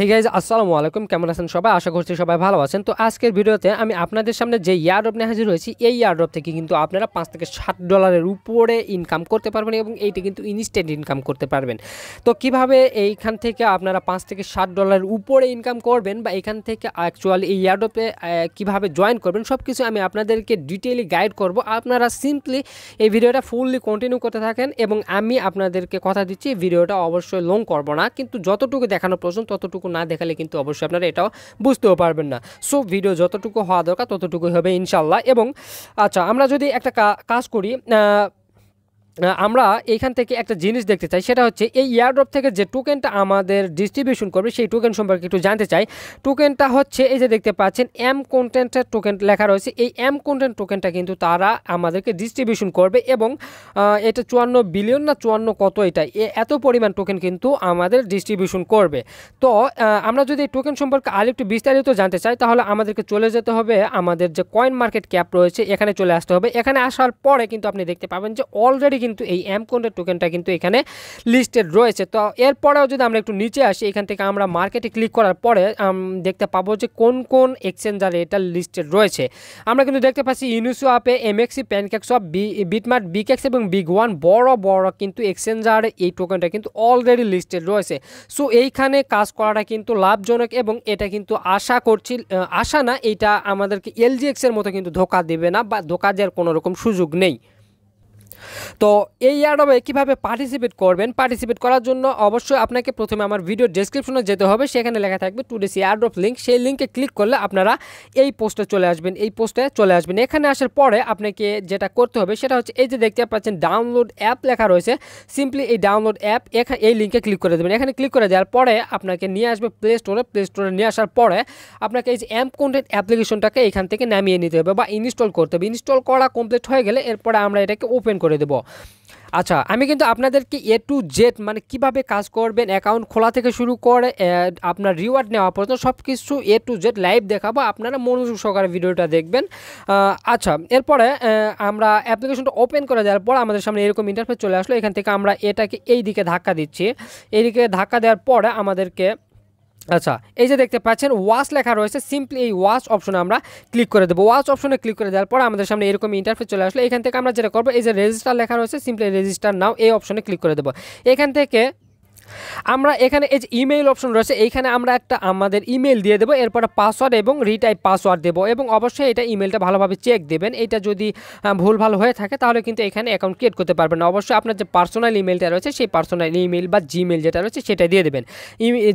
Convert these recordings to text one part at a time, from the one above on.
Hey guys আসসালামু আলাইকুম, কেমন আছেন সবাই? আশা করছি সবাই ভালো আছেন। তো আজকের ভিডিওতে আমি আপনাদের সামনে যে ইয়ারড্রপ নিয়ে হাজির হয়েছি, এই ইয়ারড্রপ থেকে কিন্তু আপনারা $5 থেকে $7 উপরে ইনকাম করতে পারবেন এবং এইটা কিন্তু ইনস্ট্যান্ট ইনকাম করতে পারবেন। তো কিভাবে এইখান থেকে আপনারা $5 থেকে $7 উপরে ইনকাম করবেন বা এইখান থেকে অ্যাকচুয়ালি এই ইয়ারড্রপে কীভাবে জয়েন করবেন সব কিছু আমি আপনাদেরকে ডিটেইলি গাইড করব। আপনারা সিম্পলি এই ভিডিওটা ফুললি কন্টিনিউ করতে থাকেন এবং আমি আপনাদেরকে কথা দিচ্ছি ভিডিওটা অবশ্যই লং করব না, কিন্তু যতটুকু দেখানো প্রয়োজন ততটুকু না দেখালে কিন্তু অবশ্যই আপনারা এটাও বুঝতেও পারবেন না। সো ভিডিও যতটুকু হওয়া দরকার ততটুকুই হবে ইনশাল্লাহ। এবং আচ্ছা, আমরা যদি একটা কাজ করি, আমরা এইখান থেকে একটা জিনিস দেখতে চাই, সেটা হচ্ছে এই ইয়ারড্রপ থেকে যে টোকেনটা আমাদের ডিস্ট্রিবিউশন করবে সেই টোকেন সম্পর্কে একটু জানতে চাই। টোকেনটা হচ্ছে এই যে দেখতে পাচ্ছেন এম কন্টেন্টের টোকেন লেখা রয়েছে, এই এম কন্টেন্ট টোকেনটা কিন্তু তারা আমাদেরকে ডিস্ট্রিবিউশন করবে এবং এটা 54 বিলিয়ন না 54 কত, এটা এত পরিমাণ টোকেন কিন্তু আমাদের ডিস্ট্রিবিউশন করবে। তো আমরা যদি এই টোকেন সম্পর্কে আরেকটু বিস্তারিত জানতে চাই তাহলে আমাদেরকে চলে যেতে হবে আমাদের যে কয়েন মার্কেট ক্যাপ রয়েছে এখানে চলে আসতে হবে। এখানে আসার পরে কিন্তু আপনি দেখতে পাবেন যে অলরেডি কিন্তু এই এম কন্টেন্ট টোকেনটা কিন্তু এখানে লিস্টেড রয়েছে। তো এরপরেও যদি আমরা একটু নিচে আসি, এখান থেকে আমরা মার্কেটে ক্লিক করার পরে দেখতে পাবো যে কোন কোন এক্সচেঞ্জারে এটা লিস্টেড রয়েছে। আমরা কিন্তু দেখতে পাচ্ছি ইউনিসওয়াপে, এমএক্সি, প্যানকেকসওয়াপ, বিটমার্ট, বিকেক্স এবং বিগ1 বড় বড় কিন্তু এক্সচেঞ্জারে এই টোকেনটা কিন্তু অলরেডি লিস্টেড রয়েছে। সো এইখানে কাজ করাটা কিন্তু লাভজনক এবং এটা কিন্তু আশা করছি, আশা না, এটা আমাদেরকে LGX এর মতো কিন্তু ধোকা দেবে না বা ধোকা দেওয়ার কোনো রকম সুযোগ নেই। তো এই ইয়ারড্রপে কীভাবে পার্টিসিপেট করবেন? পার্টিসিপেট করার জন্য অবশ্যই আপনাকে প্রথমে আমার ভিডিও ডেসক্রিপশনে যেতে হবে, সেখানে লেখা থাকবে টুডেস ইয়ারড্রপ লিঙ্ক, সেই লিঙ্কে ক্লিক করলে আপনারা এই পোস্টে চলে আসবেন। এখানে আসার পরে আপনাকে যেটা করতে হবে সেটা হচ্ছে এই যে দেখতে পাচ্ছেন ডাউনলোড অ্যাপ লেখা রয়েছে, সিম্পলি এই ডাউনলোড অ্যাপ এই লিঙ্কে ক্লিক করে দেবেন। এখানে ক্লিক করে দেওয়ার পরে আপনাকে নিয়ে আসবে প্লে স্টোরে। প্লে স্টোরে নিয়ে আসার পরে আপনাকে এই যে এম কন্টেন্ট অ্যাপ্লিকেশনটাকে এখান থেকে নামিয়ে নিতে হবে বা ইনস্টল করতে হবে। ইনস্টল করা কমপ্লিট হয়ে গেলে এরপরে আমরা এটাকে ওপেন করে দেব। আচ্ছা, আমি কিন্তু আপনাদেরকে A to Z মানে কিভাবে কাজ করবেন, অ্যাকাউন্ট খোলা থেকে শুরু করে আপনার রিওয়ার্ড নেওয়া পর্যন্ত সব কিছু A to Z লাইভ দেখাবো, আপনারা মনোযোগ সহকারে ভিডিওটা দেখবেন। আচ্ছা, এরপরে আমরা অ্যাপ্লিকেশনটা ওপেন করে দেওয়ার পর আমাদের সামনে এরকম ইন্টারফেস চলে আসলো। এখান থেকে আমরা এটাকে এই দিকে ধাক্কা দিচ্ছি, এইদিকে ধাক্কা দেওয়ার পরে আমাদেরকে আচ্ছা এই যে দেখতে পাচ্ছেন ওয়াচ লেখা রয়েছে, সিম্পলি এই ওয়াচ অপশনে আমরা ক্লিক করে দেবো। ওয়াচ অপশনে ক্লিক করে দেওয়ার পর আমাদের সামনে এরকম ইন্টারফেস চলে আসলো। এখান থেকে আমরা যেটা করবো, এই যে রেজিস্টার লেখা রয়েছে, সিম্পলি রেজিস্টার নাও এই অপশনে ক্লিক করে দেবো। এখান থেকে আমরা এখানে এই যে ইমেইল অপশন রয়েছে, এইখানে আমরা একটা আমাদের ইমেল দিয়ে দেবো, এরপরে পাসওয়ার্ড এবং রিটাইপ পাসওয়ার্ড দেবো এবং অবশ্যই এটা ইমেলটা ভালোভাবে চেক দেবেন। এটা যদি ভুলভাল হয়ে থাকে তাহলে কিন্তু এখানে অ্যাকাউন্ট ক্রিয়েট করতে পারবেন না। অবশ্যই আপনার যে পার্সোনাল ইমেলটা রয়েছে সেই পার্সোনাল ইমেল বা জিমেল যেটা রয়েছে সেটা দিয়ে দেবেন,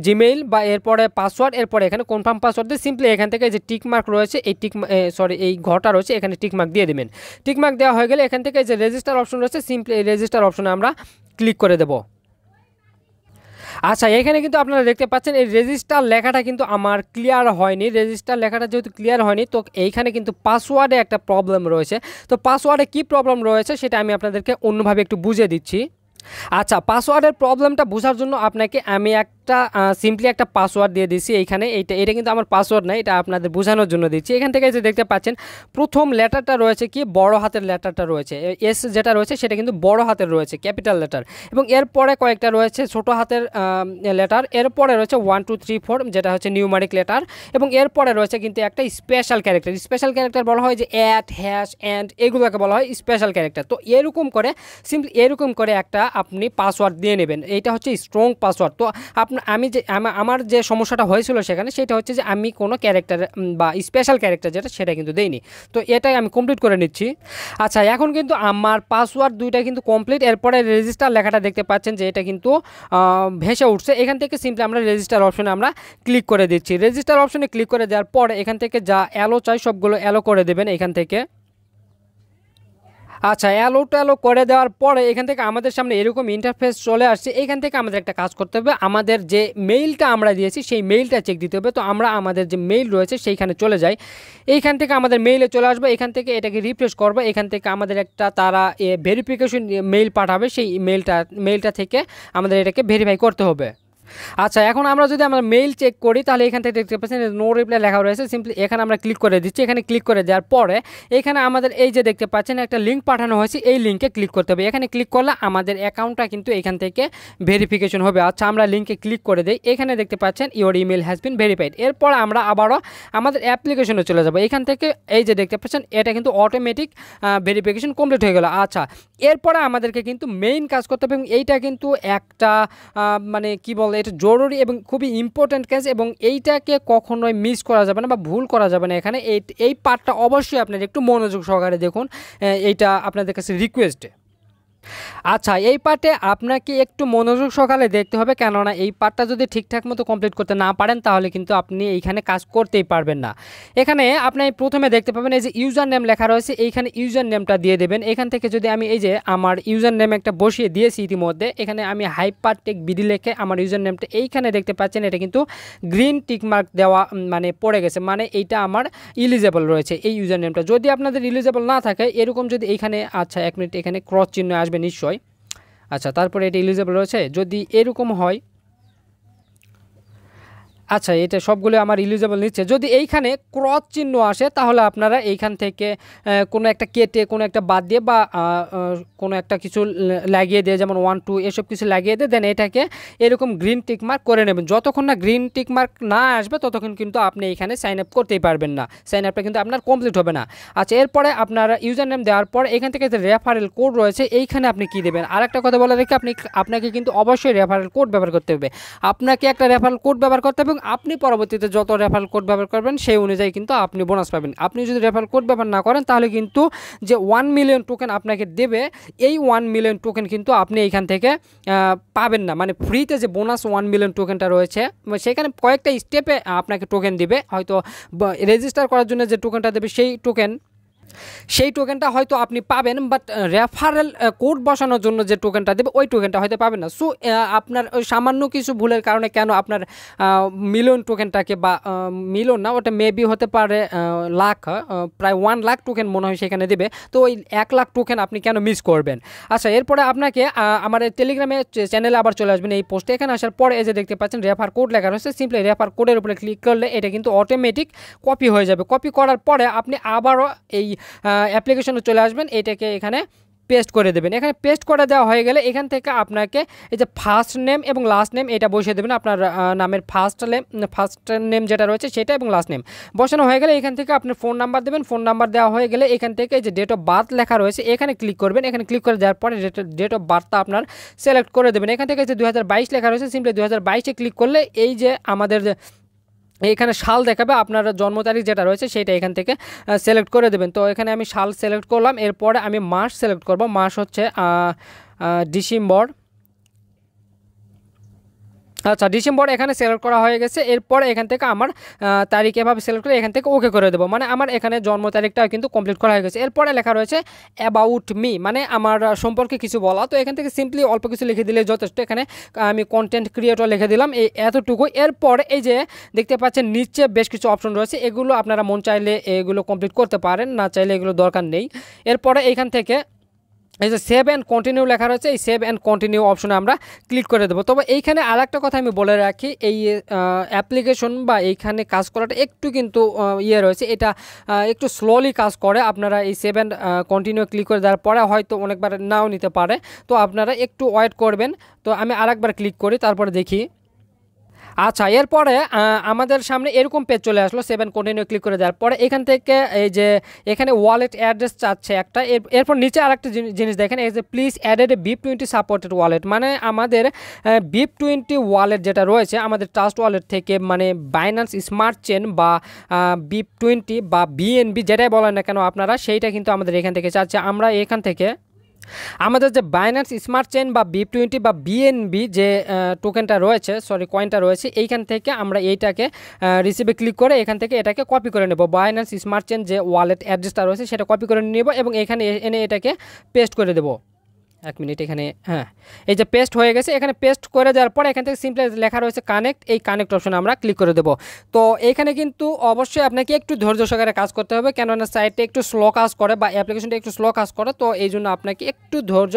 জিমেইল বা এরপরে পাসওয়ার্ড, এরপরে এখানে কনফার্ম পাসওয়ার্ড দিয়ে সিম্পলি এখান থেকে যে টিকমার্ক রয়েছে এই এই ঘরটা রয়েছে এখানে টিকমার্ক দিয়ে দেবেন। টিকমার্ক দেওয়া হয়ে গেলে এখান থেকে যে রেজিস্টার অপশন রয়েছে সিম্পলি এই রেজিস্টার অপশনে আমরা ক্লিক করে দেবো। আচ্ছা, এখানে কিন্তু আপনারা দেখতে পাচ্ছেন এই রেজিস্টার লেখাটা কিন্তু আমার ক্লিয়ার হয়নি। রেজিস্টার লেখাটা যেহেতু ক্লিয়ার হয়নি তো এইখানে কিন্তু পাসওয়ার্ডে একটা প্রবলেম রয়েছে। তো পাসওয়ার্ডে কি প্রবলেম রয়েছে সেটা আমি আপনাদেরকে অন্যভাবে একটু বুঝিয়ে দিচ্ছি। আচ্ছা, পাসওয়ার্ডের প্রবলেমটা বোঝার জন্য আপনাকে আমি সিম্পলি একটা পাসওয়ার্ড দিয়ে দিচ্ছি এইখানে। এটা কিন্তু আমার পাসওয়ার্ড না, এটা আপনাদের বোঝানোর জন্য দিচ্ছি। এখান থেকে যে দেখতে পাচ্ছেন প্রথম লেটারটা রয়েছে কি, বড় হাতের লেটারটা রয়েছে, এস যেটা রয়েছে সেটা কিন্তু বড় হাতের রয়েছে, ক্যাপিটাল লেটার, এবং এরপরে কয়েকটা রয়েছে ছোট হাতের লেটার, এরপরে রয়েছে 1 2 3 4 যেটা হচ্ছে নিউমারিক লেটার, এবং এরপরে রয়েছে কিন্তু একটা স্পেশাল ক্যারেক্টার। স্পেশাল ক্যারেক্টার বলা হয় যে অ্যাট, হ্যাশ, অ্যান্ড, এগুলোকে বলা হয় স্পেশাল ক্যারেক্টার। তো এরকম করে সিম্পলি এরকম করে একটা আপনি পাসওয়ার্ড দিয়ে নেবেন। এইটা হচ্ছে স্ট্রং পাসওয়ার্ড। তো আমার যে সমস্যাটা হয়েছিল সেখানে সেটা হচ্ছে যে আমি কোনো ক্যারেক্টার বা স্পেশাল ক্যারেক্টার যেটা সেটা কিন্তু দেইনি। তো এটাই আমি কমপ্লিট করে নিচ্ছি। আচ্ছা, এখন কিন্তু আমার পাসওয়ার্ড দুইটা কিন্তু কমপ্লিট। এরপরে রেজিস্টার লেখাটা দেখতে পাচ্ছেন যে এটা কিন্তু ভেসে উঠছে। এখান থেকে সিম্পলি আমরা রেজিস্টার অপশনে আমরা ক্লিক করে দিচ্ছি। রেজিস্টার অপশনে ক্লিক করে দেওয়ার পর এখান থেকে যা অ্যালো চাই সবগুলো অ্যালো করে দেবেন এখান থেকে। আচ্ছা, অ্যালো করে দেওয়ার পরে এখান থেকে আমাদের সামনে এরকম ইন্টারফেস চলে আসছে। এখান থেকে আমাদের একটা কাজ করতে হবে, আমাদের যে মেইলটা আমরা দিয়েছি সেই মেইলটা চেক দিতে হবে। তো আমরা আমাদের যে মেইল রয়েছে সেইখানে চলে যাই। এইখান থেকে আমাদের মেইলে চলে আসবো, এখান থেকে এটাকে রিফ্রেশ করবো। এখান থেকে আমাদের একটা তারা ভেরিফিকেশন মেইল পাঠাবে, সেই মেইলটা থেকে আমাদের এটাকে ভেরিফাই করতে হবে। আচ্ছা এখন আমরা যদি আমরা মেইল চেক করি তাহলে এখান থেকে দেখতে পাচ্ছেন নো রিপ্লাই লেখা রয়েছে। সিম্পলি এখানে আমরা ক্লিক করে দিচ্ছি। এখানে ক্লিক করে দেওয়ার পরে এখানে আমাদের এই যে দেখতে পাচ্ছেন একটা লিঙ্ক পাঠানো হয়েছে, এই লিঙ্কে ক্লিক করতে হবে। এখানে ক্লিক করলে আমাদের অ্যাকাউন্টটা কিন্তু এখান থেকে ভেরিফিকেশন হবে। আচ্ছা আমরা লিঙ্কে ক্লিক করে দিই। এখানে দেখতে পাচ্ছেন your email has been verified. এরপর আমরা আবারও আমাদের অ্যাপ্লিকেশনে চলে যাবো। এখান থেকে এই যে দেখতে পাচ্ছেন এটা কিন্তু অটোমেটিক ভেরিফিকেশন কমপ্লিট হয়ে গেল। আচ্ছা এরপরে আমাদেরকে কিন্তু মেইন কাজ করতে হবে, এবং এইটা কিন্তু একটা মানে কি বলে এটা জরুরি এবং খুবই ইম্পর্ট্যান্ট কাজ, এবং এইটাকে কখনোই মিস করা যাবে না বা ভুল করা যাবে না। এখানে এই পার্টটা অবশ্যই আপনারা একটু মনোযোগ সহকারে দেখুন, এইটা আপনাদের কাছে রিকোয়েস্ট। আচ্ছা এই পার্টে আপনাকে একটু মনোযোগ সহকারে দেখতে হবে, কেননা এই পার্টটা যদি ঠিকঠাক মতো কমপ্লিট করতে না পারেন তাহলে কিন্তু আপনি এইখানে কাজ করতেই পারবেন না। এখানে আপনি প্রথমে দেখতে পাবেন এই যে ইউজার নেম লেখা রয়েছে, এইখানে ইউজার নেমটা দিয়ে দেবেন। এখান থেকে যদি আমি এই যে আমার ইউজার নেম একটা বসিয়ে দিয়েছি ইতিমধ্যে, এখানে আমি হাইপার টেক বিডি লেখে আমার ইউজার নেমটা এইখানে দেখতে পাচ্ছেন এটা কিন্তু গ্রিন টিকমার্ক দেওয়া মানে পড়ে গেছে, মানে এইটা আমার ইলিজেবল রয়েছে এই ইউজার নেমটা। যদি আপনাদের ইলিজেবল না থাকে এরকম যদি এইখানে, আচ্ছা এক মিনিট এখানে ক্রস চিহ্ন আসবে নিশ্চয়, আচ্ছা তারপরে এটা এলিজিবল রয়েছে যদি এরকম হয়। আচ্ছা এটা সবগুলো আমার ইলিজেবল নিচ্ছে। যদি এইখানে ক্রস চিহ্ন আসে তাহলে আপনারা এইখান থেকে কোনো একটা কেটে কোনো একটা বাদ দিয়ে বা কোনো একটা কিছু লাগিয়ে দিয়ে, যেমন 1, 2 এসব কিছু লাগিয়ে দিয়ে দেন এটাকে এরকম গ্রিন টিকমার্ক করে নেবেন। যতক্ষণ না গ্রিন টিকমার্ক না আসবে ততক্ষণ কিন্তু আপনি এইখানে সাইন আপ করতেই পারবেন না, সাইন আপটা কিন্তু আপনার কমপ্লিট হবে না। আচ্ছা এরপরে আপনারা ইউজার নেম দেওয়ার পর এখান থেকে যে রেফারেল কোড রয়েছে এইখানে আপনি কী দেবেন। আর একটা কথা বলে রেখে আপনাকে কিন্তু অবশ্যই রেফারেল কোড ব্যবহার করতে হবে। আপনাকে একটা রেফারেল কোড ব্যবহার করতে হবে, আপনি পরবর্তীতে যত রেফারেল কোড ব্যবহার করবেন সেই অনুযায়ী কিন্তু আপনি বোনাস পাবেন। আপনি যদি রেফারেল কোড ব্যবহার না করেন তাহলে কিন্তু যে 1 মিলিয়ন টোকেন আপনাকে দেবে এই 1 মিলিয়ন টোকেন কিন্তু আপনি এইখান থেকে পাবেন না, মানে ফ্রিতে যে বোনাস 1 মিলিয়ন টোকেনটা রয়েছে সেখানে কয়েকটা স্টেপে আপনাকে টোকেন দেবে। হয়তো রেজিস্টার করার জন্য যে টোকেনটা দেবে সেই টোকেনটা হয়তো আপনি পাবেন, বাট রেফারেল কোড বসানোর জন্য যে টোকেনটা দেবে ওই টোকেনটা হয়তো পাবেন না। সো আপনার সামান্য কিছু ভুলের কারণে কেন আপনার মিলিয়ন টোকেনটাকে, বা মিলিয়ন না ওটা মেবি হতে পারে লাখ, প্রায় 1 লাখ টোকেন মনে হয় সেখানে দেবে, তো ওই 1 লাখ টোকেন আপনি কেন মিস করবেন। আচ্ছা এরপরে আপনাকে আমার টেলিগ্রামে চ্যানেলে আবার চলে আসবেন এই পোস্টে। এখানে আসার পরে এই যে দেখতে পাচ্ছেন রেফার কোড লেখা রয়েছে, সিম্পলি রেফার কোডের উপরে ক্লিক করলে এটা কিন্তু অটোমেটিক কপি হয়ে যাবে। কপি করার পরে আপনি আবারও এই অ্যাপ্লিকেশনে চলে আসবেন, এটাকে এখানে পেস্ট করে দেবেন। এখানে পেস্ট করে দেওয়া হয়ে গেলে এখান থেকে আপনাকে এই যে ফার্স্ট নেম এবং লাস্ট নেম এটা বসিয়ে দেবেন, আপনার নামের ফার্স্ট নেম যেটা রয়েছে সেটা এবং লাস্ট নেম বসানো হয়ে গেলে এখান থেকে আপনার ফোন নাম্বার দেবেন। ফোন নাম্বার দেওয়া হয়ে গেলে এখান থেকে এই যে ডেট অফ বার্থ লেখা রয়েছে এখানে ক্লিক করবেন। এখানে ক্লিক করে দেওয়ার পরে ডেট অফ বার্থটা আপনার সিলেক্ট করে দেবেন। এখান থেকে যে 2022 লেখা রয়েছে, সিম্পলি 2022-এ ক্লিক করলে এই যে আমাদের যে এখানে সাল দেখাবে আপনার জন্ম তারিখ যেটা রয়েছে সেটা এখান থেকে সিলেক্ট করে দেবেন। তো এখানে আমি সাল সিলেক্ট করলাম, এরপরে আমি মাস সিলেক্ট করব। মাস হচ্ছে ডিসেম্বর। আচ্ছা ডিসেম্বর এখানে সিলেক্ট করা হয়ে গেছে। এরপর এখান থেকে আমার তারিখ এভাবে সিলেক্ট করে এখান থেকে ওকে করে দেবো, মানে আমার এখানে জন্ম তারিখটাও কিন্তু কমপ্লিট করা হয়ে গেছে। এরপরে লেখা রয়েছে অ্যাবাউট মি, মানে আমার সম্পর্কে কিছু বলা। তো এখান থেকে সিম্পলি অল্প কিছু লিখে দিলে যথেষ্ট। এখানে আমি কন্টেন্ট ক্রিয়েটর লিখে দিলাম এই এতটুকু। এরপর এই যে দেখতে পাচ্ছেন নিচে বেশ কিছু অপশন রয়েছে, এগুলো আপনারা মন চাইলে এগুলো কমপ্লিট করতে পারেন, না চাইলে এগুলো দরকার নেই। এরপরে এখান থেকে এই যে সেভ অ্যান্ড কন্টিনিউ লেখা রয়েছে, এই সেভ অ্যান্ড কন্টিনিউ অপশনে আমরা ক্লিক করে দেবো। তবে এইখানে আর একটা কথা আমি বলে রাখি, এই অ্যাপ্লিকেশন বা এইখানে কাজ করাটা একটু কিন্তু ইয়ে রয়েছে, এটা একটু স্লোলি কাজ করে। আপনারা এই সেভ অ্যান্ড কন্টিনিউ ক্লিক করে দেওয়ার পরে হয়তো অনেকবার নাও নিতে পারে, তো আপনারা একটু ওয়েট করবেন। তো আমি আরেকবার ক্লিক করি তারপরে দেখি। আচ্ছা এরপরে আমাদের সামনে এরকম পেজ চলে আসলো। সেভ অ্যান্ড কন্টিনিউ ক্লিক করে দেওয়ার পরে এখান থেকে এই যে এখানে ওয়ালেট অ্যাড্রেস চাচ্ছে একটা। এরপর নিচে আরেকটা জিনিস দেখেন, এই যে please added BIP20 supported wallet, মানে আমাদের BIP20 ওয়ালেট যেটা রয়েছে আমাদের ট্রাস্ট ওয়ালেট থেকে, মানে বাইন্যান্স স্মার্ট চেন বা BIP20 বা BNB যেটাই বলেন না কেন আপনারা, সেইটা কিন্তু আমাদের এখান থেকে চাচ্ছে। আমরা এখান থেকে আমাদের যে বাইন্যান্স স্মার্ট চেন বা BIP20 বা BNB যে টোকেনটা রয়েছে, সরি কয়েনটা রয়েছে, এইখান থেকে আমরা এইটাকে রিসিভে ক্লিক করে এখান থেকে এটাকে কপি করে নেব। বাইন্যান্স স্মার্ট চেন যে ওয়ালেট অ্যাড্রেসটা রয়েছে সেটা কপি করে নেব এবং এখানে এনে এটাকে পেস্ট করে দেব। এক মিনিট এখানে, হ্যাঁ এই যে পেস্ট হয়ে গেছে। এখানে পেস্ট করে দেওয়ার পর এখান থেকে সিম্পলি লেখা রয়েছে কানেক্ট, এই কানেক্ট অপশনে আমরা ক্লিক করে দেবো। তো এখানে কিন্তু অবশ্যই আপনাকে একটু ধৈর্য সহকারে কাজ করতে হবে, কেননা সাইটটা একটু স্লো কাজ করে বা অ্যাপ্লিকেশনটা একটু স্লো কাজ করে, তো এই জন্য আপনাকে একটু ধৈর্য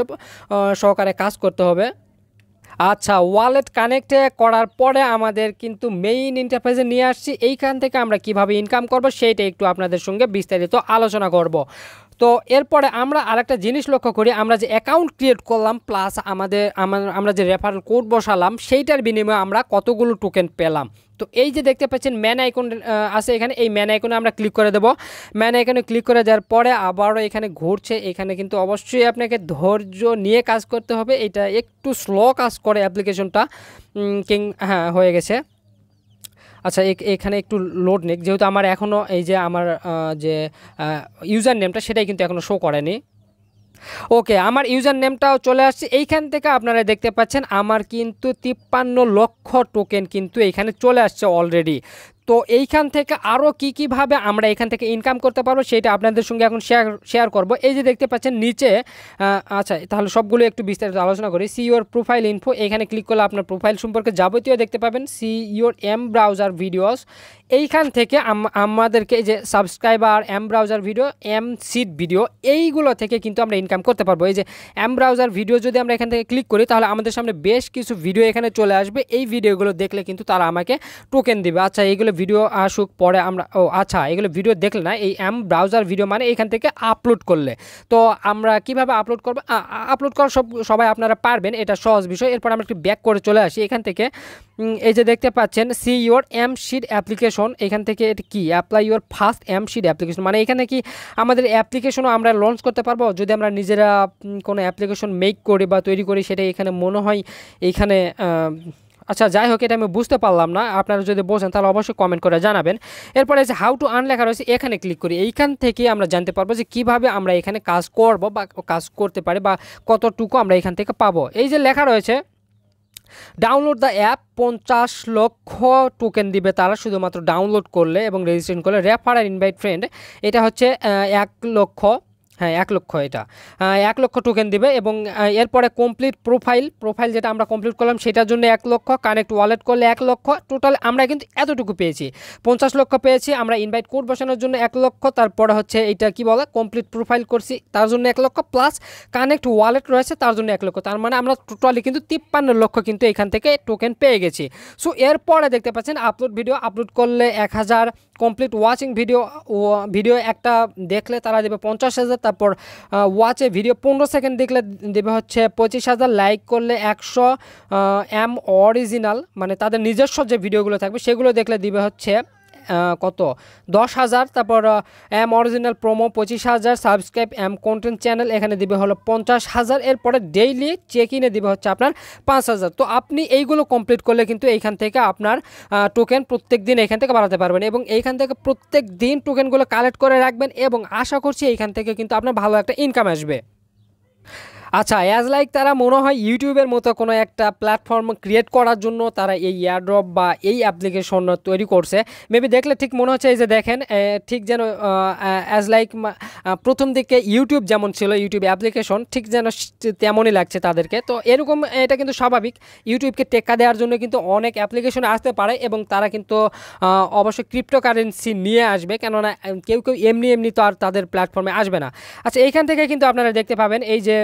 সহকারে কাজ করতে হবে। আচ্ছা ওয়ালেট কানেক্ট করার পরে আমাদের কিন্তু মেইন ইন্টারফেসে নিয়ে আসছি। এইখান থেকে আমরা কিভাবে ইনকাম করব সেইটা একটু আপনাদের সঙ্গে বিস্তারিত আলোচনা করব। তো এরপরে আমরা আরেকটা জিনিস লক্ষ্য করি, আমরা যে অ্যাকাউন্ট ক্রিয়েট করলাম প্লাস আমরা যে রেফারেল কোড বসালাম সেইটার বিনিময়ে আমরা কতগুলো টোকেন পেলাম। তো এই যে দেখতে পাচ্ছেন ম্যান আইকন আছে এখানে, এই ম্যান আইকনে আমরা ক্লিক করে দেব। ম্যান আইকনে ক্লিক করে দেওয়ার পরে আবারও এখানে ঘুরছে, এখানে কিন্তু অবশ্যই আপনাকে ধৈর্য নিয়ে কাজ করতে হবে, এটা একটু স্লো কাজ করে অ্যাপ্লিকেশনটা। হ্যাঁ হয়ে গেছে। আচ্ছা এখানে একটু লোড নেক, যেহেতু আমার এখনও এই যে আমার যে ইউজার নেমটা সেটাই কিন্তু এখনও শো করেনি। ওকে আমার ইউজার নেমটাও চলে আসছে। এইখান থেকে আপনারা দেখতে পাচ্ছেন আমার কিন্তু 53 লক্ষ টোকেন কিন্তু এইখানে চলে আসছে অলরেডি। তো এইখান থেকে আরও কীভাবে আমরা এখান থেকে ইনকাম করতে পারবো সেটা আপনাদের সঙ্গে এখন শেয়ার করব। এই যে দেখতে পাচ্ছেন নিচে, আচ্ছা তাহলে সবগুলো একটু বিস্তারিত আলোচনা করি। সি ইউর প্রোফাইল ইনফো, এখানে ক্লিক করলে আপনার প্রোফাইল সম্পর্কে যাবতীয় দেখতে পাবেন। See your M browser videos, এইখান থেকে আমাদেরকে যে subscriber M browser video, M sheet video, এইগুলো থেকে কিন্তু আমরা ইনকাম করতে পারবো। এই যে এম ব্রাউজার ভিডিও যদি আমরা এখান থেকে ক্লিক করি তাহলে আমাদের সামনে বেশ কিছু ভিডিও এখানে চলে আসবে। এই ভিডিওগুলো দেখলে কিন্তু তারা আমাকে টোকেন দেবে। আচ্ছা এইগুলো ভিডিও আসুক পরে আমরা, ও আচ্ছা এগুলো ভিডিও দেখলে না, এই এম ব্রাউজার ভিডিও মানে এখান থেকে আপলোড করলে। তো আমরা কিভাবে আপলোড করব, আপলোড করা সবাই আপনারা পারবেন, এটা সহজ বিষয়। এরপর আমরা একটু ব্যাক করে চলে আসি। এখান থেকে এই যে দেখতে পাচ্ছেন see your M sheet application, এখান থেকে এটা কি apply your first M sheet application, মানে এখানে কি আমাদের অ্যাপ্লিকেশনও আমরা লঞ্চ করতে পারবো। যদি আমরা নিজেরা কোনো অ্যাপ্লিকেশন মেক করি বা তৈরি করি সেটা এখানে মনে হয় এইখানে, আচ্ছা যাই হোক এটা আমি বুঝতে পারলাম না, আপনারা যদি বোঝেন তাহলে অবশ্যই কমেন্ট করে জানাবেন। এরপরে যে হাউ টু আর্ন লেখা রয়েছে এখানে ক্লিক করি, এইখান থেকে আমরা জানতে পারবো যে কীভাবে আমরা এখানে কাজ করব বা কাজ করতে পারি বা কতটুকু আমরা এখান থেকে পাবো। এই যে লেখা রয়েছে ডাউনলোড দ্য অ্যাপ, 50 লক্ষ টোকেন দিবে তারা শুধুমাত্র ডাউনলোড করলে এবং রেজিস্ট্রেশন করলে। রেফার আর ইনভাইট ফ্রেন্ড, এটা হচ্ছে 1 লক্ষ, হ্যাঁ 1 লক্ষ, এটা 1 লক্ষ টোকেন দিবে। এবং এরপরে কমপ্লিট প্রোফাইল যেটা আমরা কমপ্লিট করলাম সেটার জন্য 1 লক্ষ, কানেক্ট ওয়ালেট করলে 1 লক্ষ। টোটাল আমরা কিন্তু এতটুকু পেয়েছি, 50 লক্ষ পেয়েছি। আমরা ইনভাইট কোড বসানোর জন্য 1 লক্ষ, তারপরে হচ্ছে এটা কি বলে কমপ্লিট প্রোফাইল করছি তার জন্য 1 লক্ষ, প্লাস কানেক্ট ওয়ালেট রয়েছে তার জন্য 1 লক্ষ। তার মানে আমরা টোটালি কিন্তু 53 লক্ষ কিন্তু এখান থেকে টোকেন পেয়ে গেছি। সো এরপরে দেখতে পাচ্ছেন আপলোড ভিডিও, আপলোড করলে 1000, কমপ্লিট ওয়াচিং ভিডিও একটা দেখলে তারা দেবে 50,000, তারপর ওয়াচে ভিডিও 15 সেকেন্ড দেখলে দেবে হচ্ছে 25,000, লাইক করলে 100 এম অরিজিনাল মানে তাদের নিজস্ব যে ভিডিওগুলো থাকবে সেগুলো দেখলে দিবে হচ্ছে কত 10,000, তারপর M original promo 25,000, subscribe M content channel এখানে দিবে হলো 50,000, এরপরে ডেইলি চেক ইনে দিবে হচ্ছে আপনার 5,000। তো আপনি এইগুলো কমপ্লিট করলে কিন্তু এইখান থেকে আপনার টোকেন প্রত্যেক দিন এখান থেকে বাড়াতে পারবেন এবং এইখান থেকে প্রত্যেক দিন টোকেনগুলো কালেক্ট করে রাখবেন এবং আশা করছি এইখান থেকে কিন্তু আপনার ভালো একটা ইনকাম আসবে। আচ্ছা অ্যাজ লাইক তারা মনে হয় ইউটিউবের মতো কোনো একটা প্ল্যাটফর্ম ক্রিয়েট করার জন্য তারা এই এয়ারড্রপ বা এই অ্যাপ্লিকেশন তৈরি করছে মেবি, দেখলে ঠিক মনে হচ্ছে। এই যে দেখেন ঠিক যেন অ্যাজ লাইক প্রথম দিকে ইউটিউব যেমন ছিল, ইউটিউব অ্যাপ্লিকেশন ঠিক যেন তেমনই লাগছে তাদেরকে। তো এরকম এটা কিন্তু স্বাভাবিক, ইউটিউবকে টেক্কা দেওয়ার জন্য কিন্তু অনেক অ্যাপ্লিকেশন আসতে পারে এবং তারা কিন্তু অবশ্যই ক্রিপ্টোকারেন্সি নিয়ে আসবে, কেননা কেউ কেউ এমনি এমনি তো আর তাদের প্ল্যাটফর্মে আসবে না। আচ্ছা এইখান থেকে কিন্তু আপনারা দেখতে পাবেন এই যে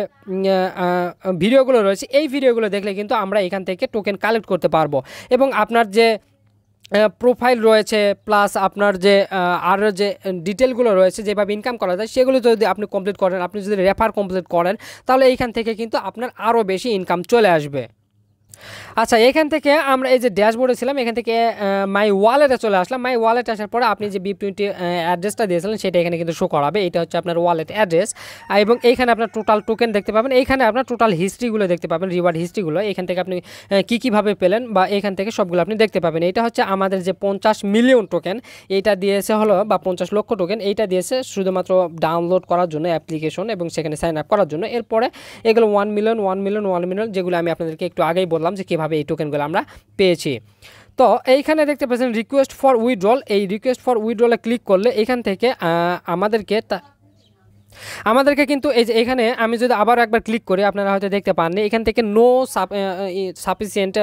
ভিডিওগুলো রয়েছে, এই ভিডিওগুলো দেখলে কিন্তু আমরা এখান থেকে টোকেন কালেক্ট করতে পারবো এবং আপনার যে প্রোফাইল রয়েছে প্লাস আপনার যে আরও যে ডিটেলগুলো রয়েছে যেভাবে ইনকাম করা যায় সেগুলো যদি আপনি কমপ্লিট করেন, আপনি যদি রেফার কমপ্লিট করেন তাহলে এইখান থেকে কিন্তু আপনার আরও বেশি ইনকাম চলে আসবে। আচ্ছা এখান থেকে আমরা এই যে ড্যাশবোর্ডে ছিলাম, এখান থেকে মাই ওয়ালেটে চলে আসলাম। মাই ওয়ালেট আসার পরে আপনি যে BIP20 অ্যাড্রেসটা দিয়েছিলেন সেটা এখানে কিন্তু শো করাবে, এটা হচ্ছে আপনার ওয়ালেট অ্যাড্রেস। এবং এইখানে আপনার টোটাল টোকেন দেখতে পাবেন, এইখানে আপনার টোটাল হিস্ট্রিগুলো দেখতে পাবেন, রিওয়ার্ড হিস্ট্রিগুলো এখান থেকে আপনি কীভাবে পেলেন বা এখান থেকে সবগুলো আপনি দেখতে পাবেন। এটা হচ্ছে আমাদের যে 50 মিলিয়ন টোকেন এইটা দিয়েছে হলো, বা 50 লক্ষ টোকেন এইটা দিয়েছে শুধুমাত্র ডাউনলোড করার জন্য অ্যাপ্লিকেশন এবং সেখানে সাইন আপ করার জন্য। এরপরে এগুলো 1 মিলিয়ন যেগুলো আমি আপনাদেরকে একটু আগেই বললাম যে কীভাবে এই টোকেনগুলো আমরা পেয়েছি। তো এইখানে দেখতে পাচ্ছেন রিকোয়েস্ট ফর উইথড্রল, এই রিকোয়েস্ট ফর উইথড্রলে ক্লিক করলে এখান থেকে আমাদেরকে আমাদেরকে কিন্তু এই যে এখানে আমি যদি আবার একবার ক্লিক করি আপনারা হয়তো দেখতে পাননি এখান থেকে নো সাফিসিয়েন্ট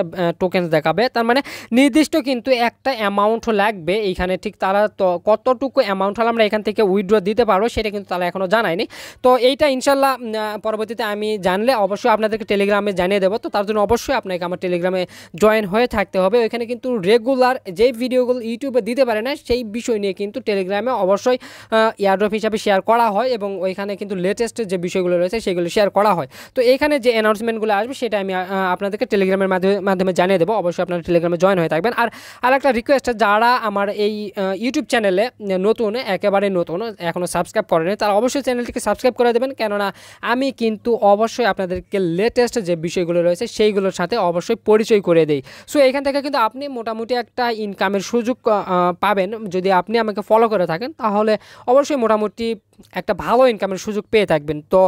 টোকেনস দেখাবে তার মানে নির্দিষ্ট কিন্তু একটা অ্যামাউন্ট লাগবে এইখানে ঠিক তারা কতটুকু অ্যামাউন্ট হলে আমরা এখান থেকে উইথড্র দিতে পারবো সেটা কিন্তু তারা এখনও জানায়নি তো এইটা ইনশাল্লাহ পরবর্তীতে আমি জানলে অবশ্যই আপনাদেরকে টেলিগ্রামে জানিয়ে দেবো তো তার জন্য অবশ্যই আপনাকে আমার টেলিগ্রামে জয়েন হয়ে থাকতে হবে ওইখানে কিন্তু রেগুলার যে ভিডিওগুলো ইউটিউবে দিতে পারে না সেই বিষয় নিয়ে কিন্তু টেলিগ্রামে অবশ্যই এয়ারড্রপ হিসাবে শেয়ার করা হয় এবং ওইখানে কিন্তু লেটেস্ট যে বিষয়গুলো রয়েছে সেগুলো শেয়ার করা হয় তো এখানে যে অ্যানাউন্সমেন্টগুলো আসবে সেটা আমি আপনাদেরকে টেলিগ্রামের মাধ্যমে জানিয়ে দেবো অবশ্যই আপনারা টেলিগ্রামে জয়েন হয়ে থাকবেন আর আরেকটা রিকোয়েস্ট যারা আমার এই ইউটিউব চ্যানেলে নতুন একেবারে নতুন এখনও সাবস্ক্রাইব করেনি তারা অবশ্যই চ্যানেলটিকে সাবস্ক্রাইব করে দেবেন কেননা আমি কিন্তু অবশ্যই আপনাদেরকে লেটেস্ট যে বিষয়গুলো রয়েছে সেইগুলোর সাথে অবশ্যই পরিচয় করে দিই সো এখান থেকে কিন্তু আপনি মোটামুটি একটা ইনকামের সুযোগ পাবেন যদি আপনি আমাকে ফলো করে থাকেন তাহলে অবশ্যই মোটামুটি একটা ভালো ইনকামের সুযোগ পেয়ে থাকবেন তো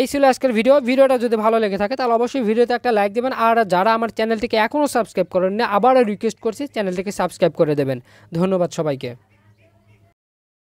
এই ছিল আজকের ভিডিওটা যদি ভালো লেগে থাকে তাহলে অবশ্যই ভিডিওতে একটা লাইক দেবেন আর যারা আমার চ্যানেলটিকে এখনও সাবস্ক্রাইব করেন না আবারও রিকোয়েস্ট করছি চ্যানেলটিকে সাবস্ক্রাইব করে দেবেন ধন্যবাদ সবাইকে।